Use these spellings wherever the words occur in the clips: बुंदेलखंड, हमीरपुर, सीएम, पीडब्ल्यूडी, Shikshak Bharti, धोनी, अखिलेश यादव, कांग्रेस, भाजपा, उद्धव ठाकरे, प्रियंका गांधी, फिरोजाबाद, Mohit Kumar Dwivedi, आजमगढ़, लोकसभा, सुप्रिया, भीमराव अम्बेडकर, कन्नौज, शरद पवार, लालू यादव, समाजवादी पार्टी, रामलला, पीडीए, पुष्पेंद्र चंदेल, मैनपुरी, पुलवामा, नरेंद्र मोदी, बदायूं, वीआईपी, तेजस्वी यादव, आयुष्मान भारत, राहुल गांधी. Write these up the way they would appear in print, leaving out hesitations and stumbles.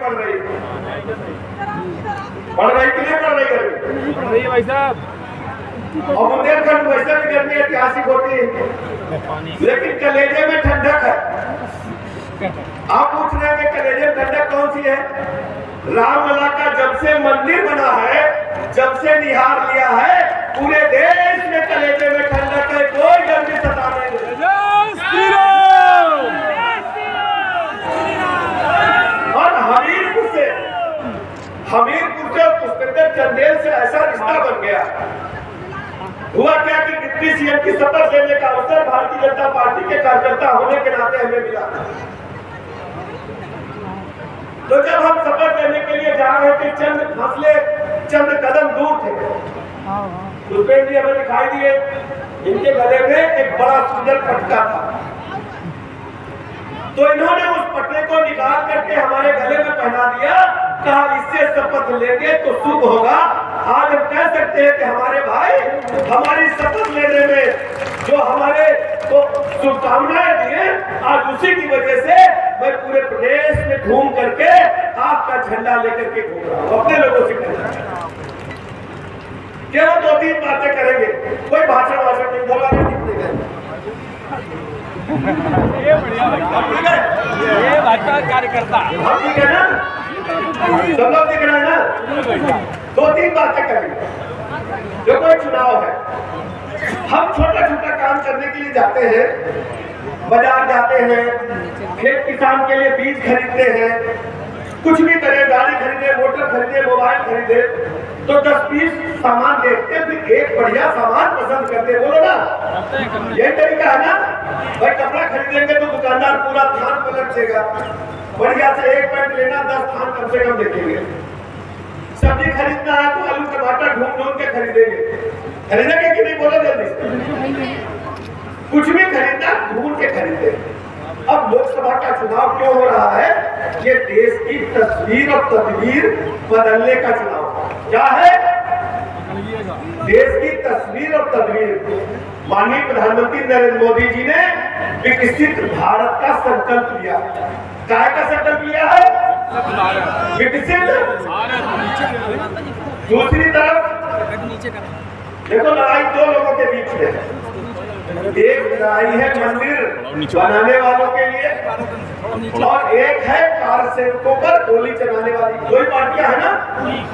बढ़ रही क्लियर कर रही है भाई साहब। और बुंदेलखंड वैसे भी गर्मी ऐतिहासिक होती है, लेकिन कलेजे में ठंडक है। आप पूछ रहे हैं कलेजे में ठंडक कौन सी है? रामलला का जब से मंदिर बना है, जब से निहार लिया है, पूरे देश में कलेजे में ठंडक है। कोई गर्मी सता नहीं। और हमीरपुर से पुष्पेंद्र चंदेल से ऐसा रिश्ता बन गया। हुआ क्या कि डिप्टी सीएम की शपथ लेने का अवसर भारतीय जनता पार्टी के कार्यकर्ता होने के नाते हमें मिला। तो जब हम शपथ लेने के लिए जा रहे थे, चंद कदम दूर थे, पुष्पेंद्र जी हमें दिखाई दिए। इनके गले में एक बड़ा सुंदर पटका था, तो इन्होंने उस पटने को निकाल करके हमारे गले में पहना दिया। कहा इससे शपथ लेंगे तो शुभ होगा। आज हम कह सकते हैं कि हमारे भाई हमारी शपथ लेने में जो हमारे को शुभकामनाएं दिए, आज उसी की वजह से मैं पूरे प्रदेश में घूम करके आपका झंडा लेकर के घूम रहा हूँ। अपने लोगों से केवल 2-3 बातें करेंगे, कोई भाषण वाषण नहीं बोला। ये बढ़िया लगता है, ये भाजपा कार्यकर्ता हम ठीक है ना, सब लोग दिख रहे हैं ना। 2-3 बातें करेंगे। जो कोई चुनाव है, हम छोटा-छोटा काम करने के लिए जाते हैं, बाजार जाते हैं, खेत किसान के लिए बीज खरीदते हैं, कुछ भी करें, गाड़ी खरीदे, मोटर खरीदे, मोबाइल खरीदे, तो 10-20 सामान देखते हैं, फिर एक बढ़िया सामान पसंद करते। बोलो ना, यही तरीका है ना भाई। कपड़ा खरीदेंगे तो दुकानदार पूरा थान पलट देगा, बढ़िया से एक पैंट लेना 10 थान कम से कम देखेंगे। सब्जी खरीदना है तो आलू टमाटर ढूंढ के खरीदेंगे, खरीदेंगे कि नहीं? बोलो जल्दी। कुछ भी खरीदना ढूंढ के खरीदेंगे। अब लोकसभा का चुनाव क्यों हो रहा है? ये देश की तस्वीर और तदबीर बदलने का चुनाव। क्या है देश की तस्वीर और तदबीर? माननीय प्रधानमंत्री नरेंद्र मोदी जी ने विकसित भारत का संकल्प लिया। क्या का संकल्प लिया है? विकसित भारत। दूसरी तरफ देखो, लड़ाई 2 लोगों के बीच में। एक लड़ाई है मंदिर बनाने वालों के लिए, और एक है कार सेवकों पर गोली चलाने वाली। दो पार्टियां है ना।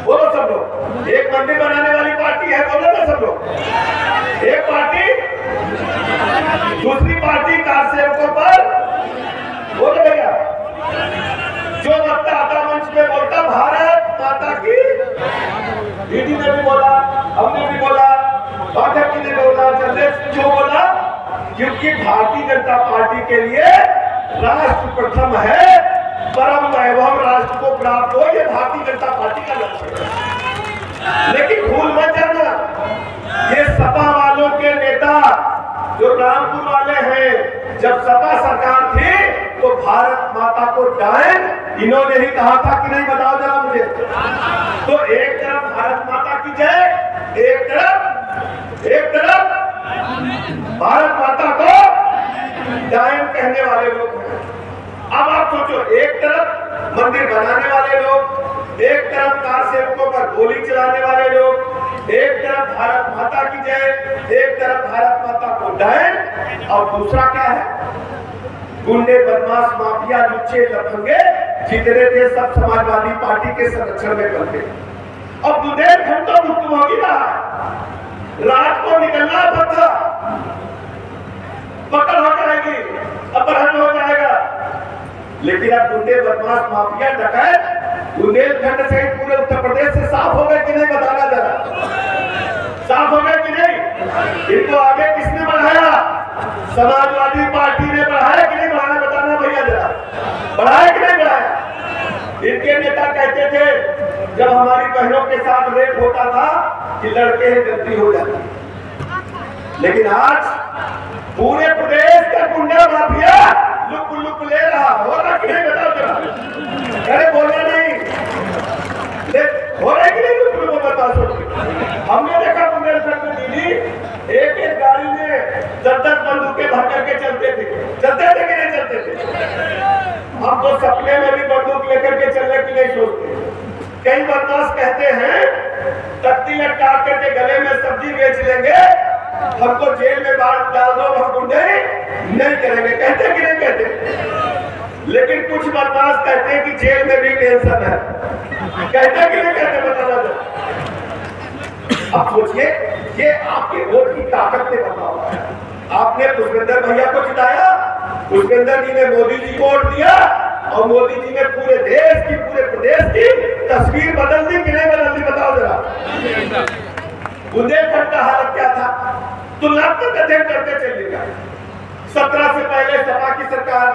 बोलो सब लोग, एक मंदिर बनाने वाली पार्टी है। बोलो ना सब लोग, एक पार्टी, दूसरी पार्टी कार सेवकों पर। बोलो भैया, जो वक्ता आता मंच पे बोलता भारत माता की, दीदी ने भी बोला, हमने भी बोला, जो बोला, क्योंकि भारतीय जनता पार्टी के लिए राष्ट्र प्रथम है, परम वैभव राष्ट्र को प्राप्त हो, यह भारतीय जनता पार्टी का लक्ष्य है। लेकिन भूल मत जाना, ये सपा वालों के नेता जो रामपुर वाले हैं, जब सपा सरकार थी तो भारत माता को डायन इन्होंने ही कहा था कि नहीं? बताओ जरा मुझे। तो एक तरफ भारत माता की जय, एक तरफ भारत माता को डायन कहने वाले लोग हैं। अब आप सोचो, एक तरफ मंदिर बनाने वाले लोग, एक तरफ कार सेवकों पर गोली चलाने वाले लोग, एक तरफ भारत माता की जय, एक तरफ भारत माता को डायन, और दूसरा क्या है? गुंडे, बदमाश, माफिया, लुच्चे, लफंगे जितने थे सब समाजवादी पार्टी के संरक्षण में करते। अब बुंदेलखंड तो भुक्तभोगी रहा है। रात को निकलना पड़ता, पकड़ हो जाएगी, अपहरण हो जाएगा। लेकिन अब गुंडे, बदमाश, माफिया, डकैत बुंदेलखंड सहित पूरे उत्तर प्रदेश से साफ हो गए कि नहीं? बताना जरा, साफ हो गए कि नहीं? इनको आगे किसने बढ़ाया? समाजवादी पार्टी ने बढ़ाया कि नहीं बढ़ाया? बताना भैया जरा, बढ़ाया कि नहीं बढ़ाया? इनके नेता कहते थे जब हमारी बहनों के साथ रेप होता था कि लड़के हैं, गलती हो जाती। लेकिन आज पूरे प्रदेश का गुंडा माफिया लुक ले रहा हो रहा कि नहीं? बताओ जरा। अरे बोलना नहीं, हो रहा कि नहीं? लुक बता सकते। हमने देखा बुंदेलखंड में दीदी एक गाड़ी में 10-10 बंदूकें भर करके चलते थे कि नहीं चलते थे? हम तो सपने में भी बंदूक लेकर के चलने की नहीं सोचते। कई बदमाश कहते हैं तख्ती लटका करके गले में सब्जी बेच लेंगे, हमको जेल में डाल दो, हम गुंडे नहीं करेंगे, कहते कि नहीं कहते। लेकिन कुछ बदमाश कहते हैं कि जेल में भी टेंशन है, कहते कि नहीं कहते, बताना दो। अब सोचिए ये आपके वोट की ताकत ने बताओ। आपने पुष्पेंद्र भैया को जिताया, पुष्पेंद्र जी ने मोदी जी को वोट दिया और मोदी जी ने पूरे देश की पूरे प्रदेश की तस्वीर बदल दी कि नहीं बदल दी, बताओ जरा। बुंदेलखंड का हालत क्या था, तुलनात्मक अध्ययन करते चलिएगा। 17 से पहले सपा की सरकार,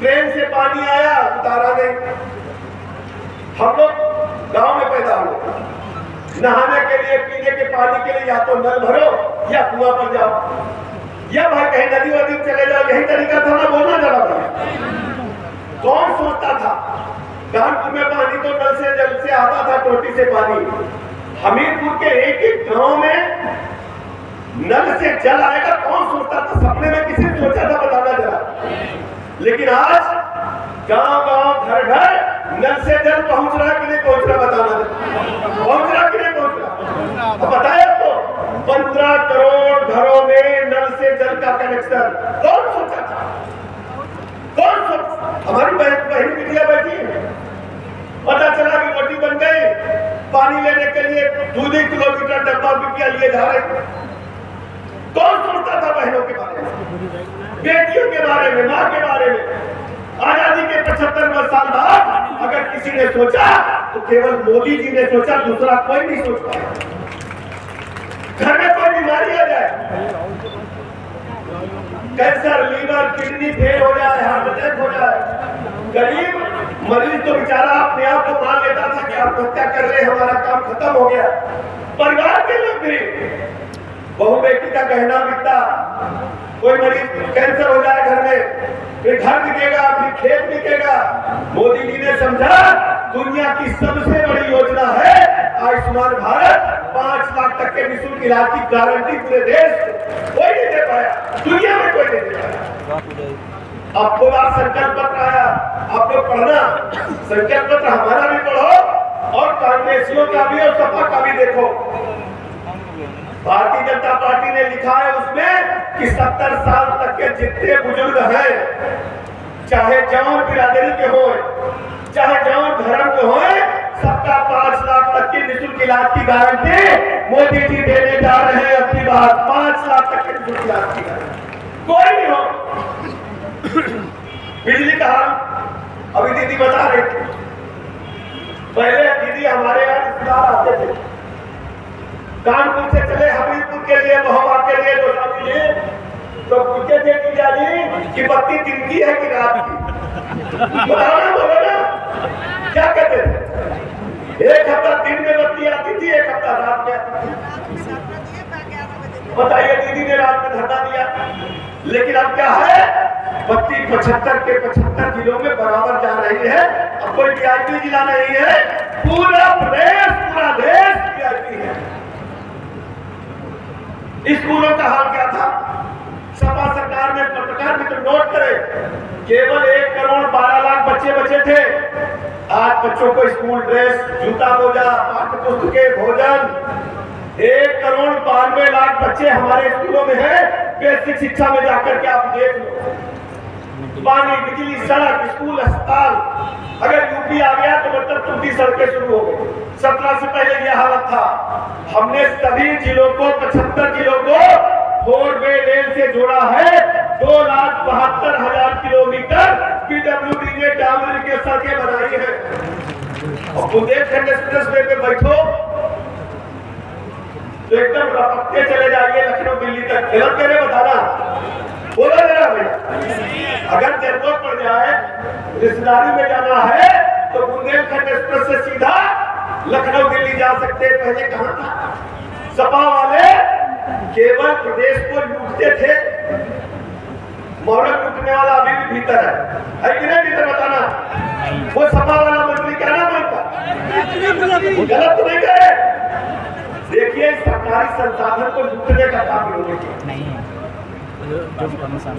ट्रेन से पानी आया उतारा नहीं। हम लोग गांव में पैदा हुए, नहाने के लिए पीने के पानी के लिए या तो नल भरो या कुआं पर जाओ या भाई कहीं नदी वदी चले जाओ, यही तरीका था ना। बोलना जरा भाई, कौन सोचता था कानपुर में पानी तो नल से जल से आता था, टोटी से पानी। हमीरपुर के एक एक गांव में नल से जल आएगा, कौन सोचता था, सपने में किसी सोचा था, बताना जरा। लेकिन आज गांव गांव घर घर नल से जल पहुंच रहा कि नहीं पहुंच रहा, बताना जरा, पहुंच रहा कि नहीं पहुंच रहा। अब बताया तो 15 करोड़ घरों में नल से जल का कनेक्शन, कौन सोचा था, कौन सोचता। हमारी बहन बिटिया बैठी है, पता चला कि रोटी बन गई, पानी लेने के लिए 2 किलोमीटर डब्बा बिटिया लिए जा रहे। कौन सोचता था बहनों के बारे में, बेटियों के बारे में, माँ के बारे में। आजादी के 75 साल बाद अगर किसी ने सोचा तो केवल मोदी जी ने सोचा, दूसरा कोई नहीं सोच पाया। घर में कोई बीमारी आ जाए, कैंसर, लीवर, किडनी फेल हो जाए, हार्ट अटैक हो जाए, गरीब मरीज तो बेचारा अपने आप को मान लेता था कि आत्महत्या कर ले, हमारा काम खत्म हो गया। परिवार के लोग भी, बहू बेटी का गहना बिकता, कोई मरीज कैंसर हो जाए घर में, फिर घर बिकेगा, फिर खेत बिकेगा। मोदी जी ने समझा दुनिया की सबसे बड़ी योजना है आयुष्मान भारत, 5 लाख तक के निःशुल्क इलाज की गारंटी पूरे देश कोई नहीं दे पाया, दुनिया में कोई नहीं दे पाया। आपको संकल्प पत्र आया, आप लोग पढ़ना संकल्प पत्र, हमारा भी पढ़ो और कांग्रेसियों का भी और सपा का भी देखो। भारतीय जनता पार्टी ने लिखा है उसमें कि 70 साल तक के जितने बुजुर्ग हैं, चाहे जौन बिरादरी के हो, चाहे जौन धर्म के हो, सबका 5 लाख तक की निःशुल्क इलाज की गारंटी मोदी जी देने जा रहे हैं। अपनी बात 5 लाख तक की निःशुल्क इलाज की गारंटी, कोई नहीं हो। बिजली का हाल अभी दीदी बता रहे थे। पहले दीदी हमारे यहाँ रिश्तेदार आते थे, कानपुर से चले हमीरपुर के लिए, महोबा के लिए, दोसा के लिए, तो पूछे थे जीजा जी कि बत्ती दिन की है कि रात की, बताना बोलो ना क्या कहते थे। एक हफ्ता दिन में बत्ती आती थी, एक हफ्ता रात में आती थी। बताइए दीदी ने रात में धरना दिया। लेकिन अब क्या है, बत्ती 75 के 75 जिलों में बराबर जा रही है। अब कोई वीआईपी जिला नहीं है, पूरा प्रदेश पूरा देश वीआईपी है। स्कूलों का हाल क्या था, सपा सरकार में पत्रकार मित्र नोट करे, केवल 1 करोड़ 12 लाख बच्चे बचे थे। आज बच्चों को स्कूल ड्रेस, जूता, मोजा, पाठ्य पुस्तकें, भोजन, 1 करोड़ 92 लाख बच्चे हमारे स्कूलों में हैं। बेसिक शिक्षा में जाकर के आप देख लो, पानी, बिजली, सड़क, स्कूल, अस्पताल। अगर यूपी आ गया तो मतलब टूटी सड़कें शुरू हो गई। 17 से पहले यह हालत था। हमने सभी जिलों को, 75 जिलों को फोरवे रेल से जोड़ा है। 2,72,000 किलोमीटर पीडब्ल्यूडी ने डामरी के सड़कें बनाई है। और बुंदेलखंड एक्सप्रेस वे पे बैठो तो एकदम रपकते चले जाइए लखनऊ दिल्ली तक, गलत करे बताना, बोला जरा भैया। अगर जरूरत पड़ जाए रिश्तेदारी में जाना है तो बुंदेलखंड एक्सप्रेस से सीधा लखनऊ दिल्ली जा सकते। पहले कहाँ था, सपा वाले केवल प्रदेश को लूटते थे, मोहरत लूटने वाला अभी भी भीतर है कि नहीं भीतर, बताना। वो सपा वाला मंत्री क्या नाम होता, गलत तो नहीं करे। देखिए सरकारी संसाधन को लूटने का काम लोगों का,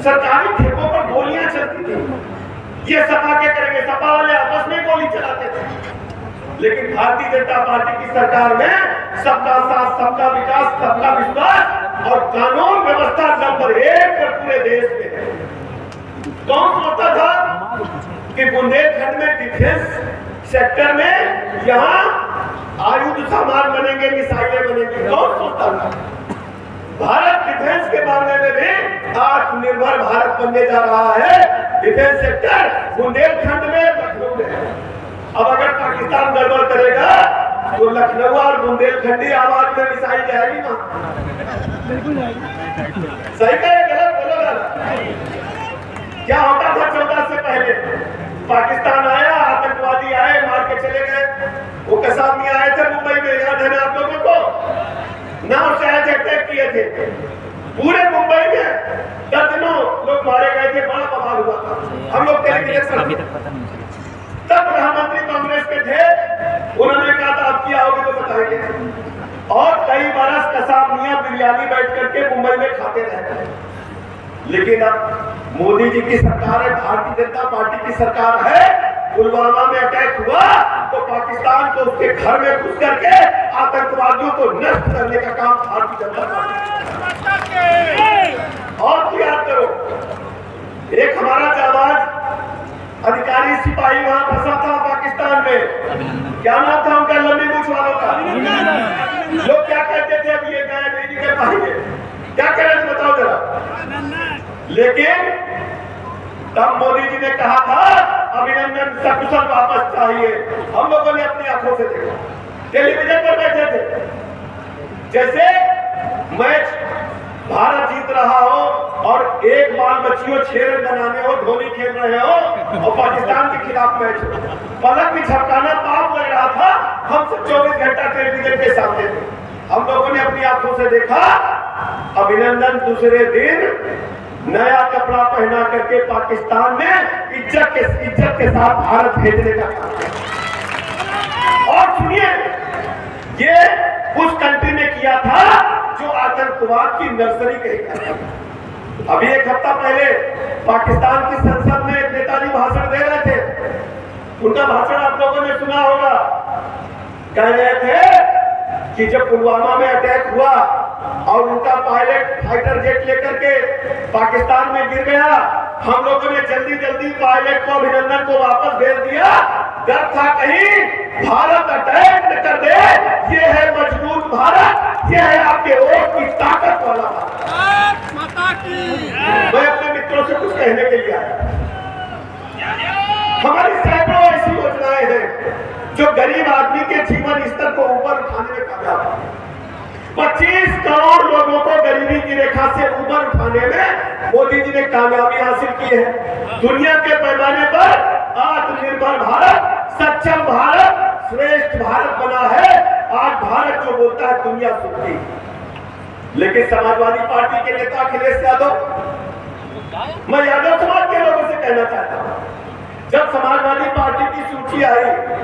सरकारी ठेकों पर गोलियां चलती थी। ये सपा क्या करेंगे, सपा वाले आपस में गोली लेकिन भारतीय जनता पार्टी की सरकार में सबका साथ, सबका विकास, सबका विश्वास और कानून व्यवस्था नंबर 1 पर पूरे देश में है। कौन सोचता था कि बुंदेलखंड में डिफेंस सेक्टर में यहाँ आयुध सामान बनेंगे, मिसाइलें बनेंगी? कौन सोचता था? भारत डिफेंस के मामले में भी आत्मनिर्भर भारत बनने जा रहा है। डिफेंस सेक्टर बुंदेलखंड में मौजूद है। अब अगर पाकिस्तान गड़बड़ करेगा तो लखनऊ और बुंदेलखंडी आवाज में मिसाइल जाएगी ना? सही कहे गलत? क्या होता था 14 से पहले? पाकिस्तान आया, आतंकवादी आए, मार के चले गए। वो कसाबी आए थे मुंबई में, याद है आप लोगों को? नाव से अटैक किए थे, पूरे मुंबई में दर्जनों लोग मारे गए थे, बड़ा बवाल हुआ था। हम लोग तब प्रधानमंत्री कांग्रेस के थे, उन्होंने कहा था आप किया होगा तो बताएंगे। और कई बरस कसाबनिया बिरयानी बैठ करके मुंबई में खाते रहते हैं। लेकिन अब मोदी जी की सरकार है, भारतीय जनता पार्टी की सरकार है। पुलवामा में अटैक हुआ तो पाकिस्तान को उसके घर में घुस करके आतंकवादियों को नष्ट करने का काम भारतीय जनता पार्टी ने। और याद करो, एक हमारा जाबाज अधिकारी सिपाही वहां फंसा था पाकिस्तान में, क्या नाम था उनका? लंबी मूंछ वाला था। लोग क्या कहते थे, अब ये गए नहीं निकल पाएंगे, क्या कह रहे थे बताओ जरा। लेकिन तब मोदी जी ने कहा था अभिनंदन सकुशल वापस चाहिए। हम लोगों ने अपनी आंखों से देखा, टेलीविजन पर बैठे थे, जैसे मैच भारत जीत रहा हो और एक बाल बच्चियों 6 रन बनाने हो, धोनी खेल रहे हो और पाकिस्तान के खिलाफ मैच हो। पलक भी झपकाना पाप लग रहा था। हम सब 24 घंटा टेलीविजन के सामने थे। हम लोगों ने अपनी आंखों से देखा अभिनंदन दूसरे दिन नया कपड़ा पहना करके पाकिस्तान में इज्जत के साथ भारत भेजने का काम किया। और सुनिए, ये उस कंट्री ने किया था जो आतंकवाद की नर्सरी कही जाती है। अभी एक हफ्ता पहले पाकिस्तान की संसद में एक नेताजी भाषण दे रहे थे, उनका भाषण आप लोगों ने सुना होगा। कह रहे थे कि जब पुलवामा में अटैक हुआ और उनका पायलट फाइटर जेट लेकर के पाकिस्तान में गिर गया, हम लोगों ने जल्दी पायलट को, अभिनंदन को वापस भेज दिया। डर था कहीं भारत अटैक न कर दे। ये है मजबूत भारत, ये है आपके वोट की ताकत वाला भारत। मैं अपने मित्रों से कुछ कहने के लिए आया। हमारी सैकड़ों ऐसी योजनाएं हैं जो गरीब आदमी के जीवन स्तर को ऊपर उठाने में कामयाब है। 25 करोड़ लोगों को गरीबी की रेखा से ऊपर उठाने में मोदी जी ने कामयाबी हासिल की है। दुनिया के पैमाने पर आत्मनिर्भर भारत, सक्षम भारत, श्रेष्ठ भारत बना है। आज भारत जो बोलता है दुनिया सुनती। लेकिन समाजवादी पार्टी के नेता अखिलेश यादव, मैं यादव समाज के लोगों से कहना चाहता हूँ, जब समाजवादी पार्टी की सूची आई,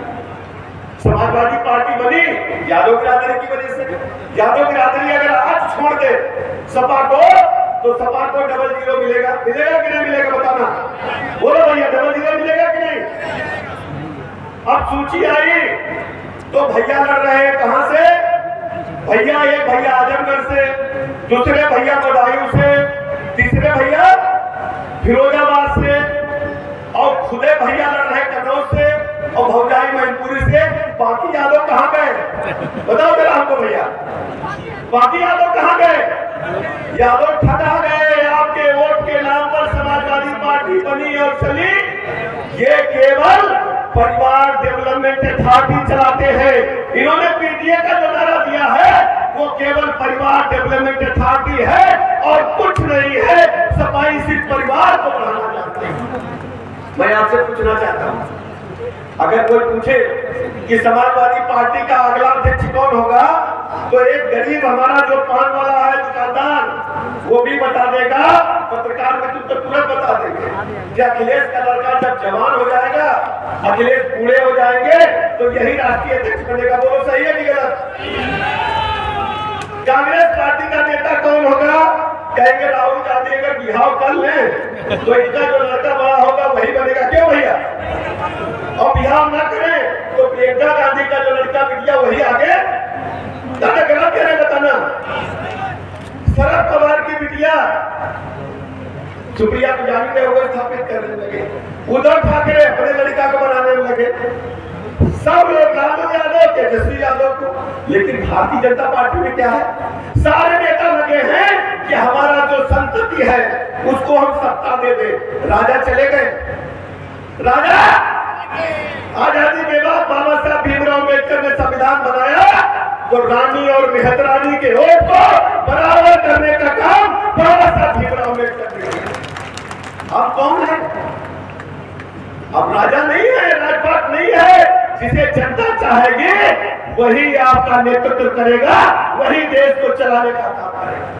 समाजवादी पार्टी बनी यादव बिरादरी की वजह से। यादव बिरादरी अगर आज छोड़ दे सपा को तो सपा को डबल 0 मिलेगा, मिलेगा कि नहीं मिलेगा बताना? बोलो भैया, डबल 0 मिलेगा कि नहीं? अब सूची आई तो भैया लड़ रहे हैं कहां से? भैया एक भैया आजमगढ़ से, दूसरे भैया बदायूं से, तीसरे भैया फिरोजाबाद से, और खुदे भैया लड़ रहे कन्नौज से और भौजाई मैनपुरी से। बाकी यादव कहाँ गए बताओ जरा हमको भैया, बाकी यादव कहाँ गए? यादव ठगा गए। आपके वोट के नाम पर समाजवादी पार्टी बनी और चली। ये केवल परिवार डेवलपमेंट अथॉरिटी चलाते हैं। इन्होंने पीडीए का जो नारा दिया है वो केवल परिवार डेवलपमेंट अथॉरिटी है और कुछ नहीं है। सफाई सिर्फ परिवार को बढ़ाना चाहते हैं। मैं आपसे पूछना चाहता हूँ, अगर कोई पूछे कि समाजवादी पार्टी का अगला अध्यक्ष कौन होगा तो एक गरीब हमारा जो पान वाला है दुकानदार वो भी बता देगा, पत्रकार में तुम तो तुरंत बता देंगे कि अखिलेश का लड़का जब जवान हो जाएगा, अखिलेश बूढ़े हो जाएंगे तो यही राष्ट्रीय अध्यक्ष बनेगा। बोलो सही है कि गलत? कांग्रेस पार्टी का नेता कौन होगा? कहेंगे राहुल गांधी अगर बिहार कर ले तो इनका जो लड़का बड़ा होगा वही बनेगा। क्यों भैया? और बिहार ना करें तो प्रियंका गांधी का जो लड़का बिटिया वही आगे दादा गलत कह रहे बताना। शरद पवार की बिटिया सुप्रिया को जानते हुए स्थापित करने लगे, उद्धव ठाकरे अपने लड़का को बनाने लगे, सब लोग लालू यादव तेजस्वी यादव को। लेकिन भारतीय जनता पार्टी में क्या है, सारे नेता लगे हैं कि हमारा जो संतति है उसको हम सत्ता दे दें। राजा चले गए, राजा आजादी के बाद बाबा साहब भीमराव अम्बेडकर ने संविधान बनाया तो रानी और निहत रानी के वोट को बराबर करने का काम बाबा साहब भीमराव अम्बेडकर ने किया। अब कौन है? अब राजा नहीं है, राजपाट नहीं है। जिसे जनता चाहेगी वही आपका नेतृत्व करेगा, वही देश को चलाने का काम।